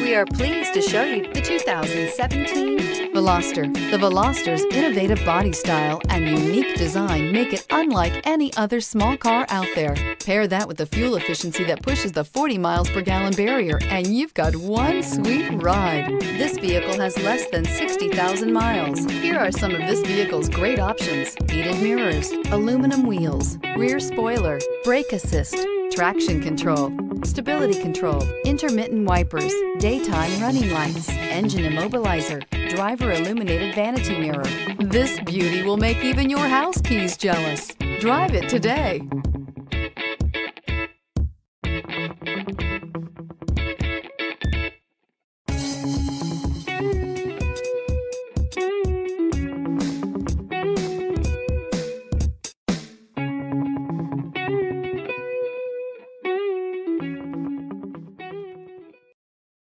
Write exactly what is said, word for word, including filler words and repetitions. We are pleased to show you the two thousand seventeen Veloster. The Veloster's innovative body style and unique design make it unlike any other small car out there. Pair that with the fuel efficiency that pushes the forty miles per gallon barrier, and you've got one sweet ride. This vehicle has less than sixty thousand miles. Here are some of this vehicle's great options: heated mirrors, aluminum wheels, rear spoiler, brake assist, traction control, stability control, intermittent wipers, daytime running lights, engine immobilizer, driver illuminated vanity mirror. This beauty will make even your house keys jealous. Drive it today.